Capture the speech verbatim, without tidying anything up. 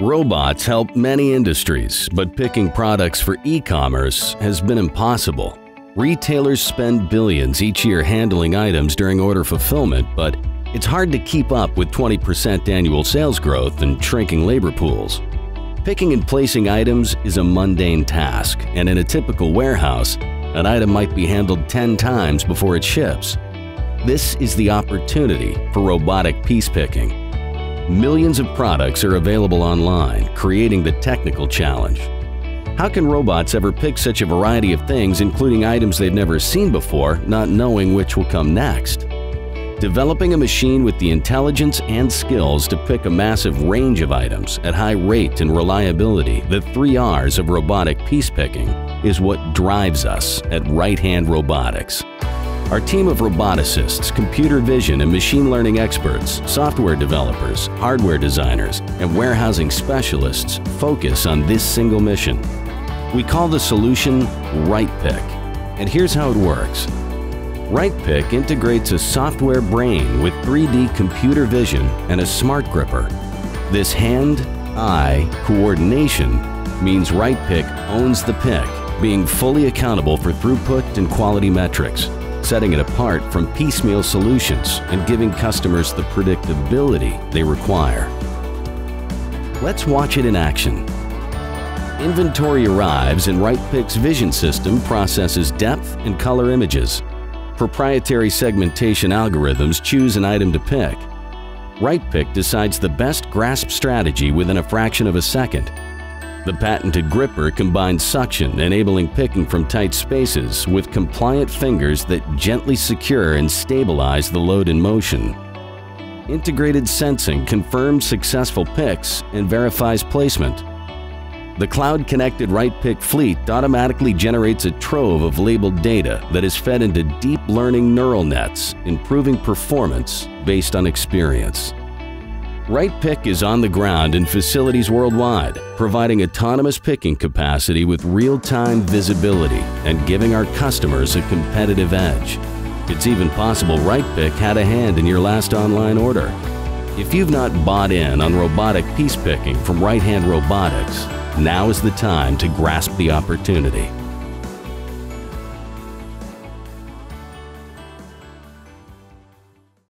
Robots help many industries, but picking products for e-commerce has been impossible. Retailers spend billions each year handling items during order fulfillment, but it's hard to keep up with twenty percent annual sales growth and shrinking labor pools. Picking and placing items is a mundane task, and in a typical warehouse, an item might be handled ten times before it ships. This is the opportunity for robotic piece picking. Millions of products are available online, creating the technical challenge. How can robots ever pick such a variety of things, including items they've never seen before, not knowing which will come next? Developing a machine with the intelligence and skills to pick a massive range of items at high rate and reliability, the three R's of robotic piece picking, is what drives us at RightHand Robotics. Our team of roboticists, computer vision and machine learning experts, software developers, hardware designers, and warehousing specialists focus on this single mission. We call the solution RightPick, and here's how it works. RightPick integrates a software brain with three D computer vision and a smart gripper. This hand-eye coordination means RightPick owns the pick, being fully accountable for throughput and quality metrics, setting it apart from piecemeal solutions and giving customers the predictability they require. Let's watch it in action. Inventory arrives and RightPick's vision system processes depth and color images. Proprietary segmentation algorithms choose an item to pick. RightPick decides the best grasp strategy within a fraction of a second. The patented gripper combines suction, enabling picking from tight spaces, with compliant fingers that gently secure and stabilize the load in motion. Integrated sensing confirms successful picks and verifies placement. The cloud-connected RightPick fleet automatically generates a trove of labeled data that is fed into deep learning neural nets, improving performance based on experience. RightPick is on the ground in facilities worldwide, providing autonomous picking capacity with real-time visibility and giving our customers a competitive edge. It's even possible RightPick had a hand in your last online order. If you've not bought in on robotic piece picking from RightHand Robotics, now is the time to grasp the opportunity.